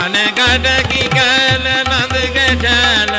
Panagada ki kala madgada.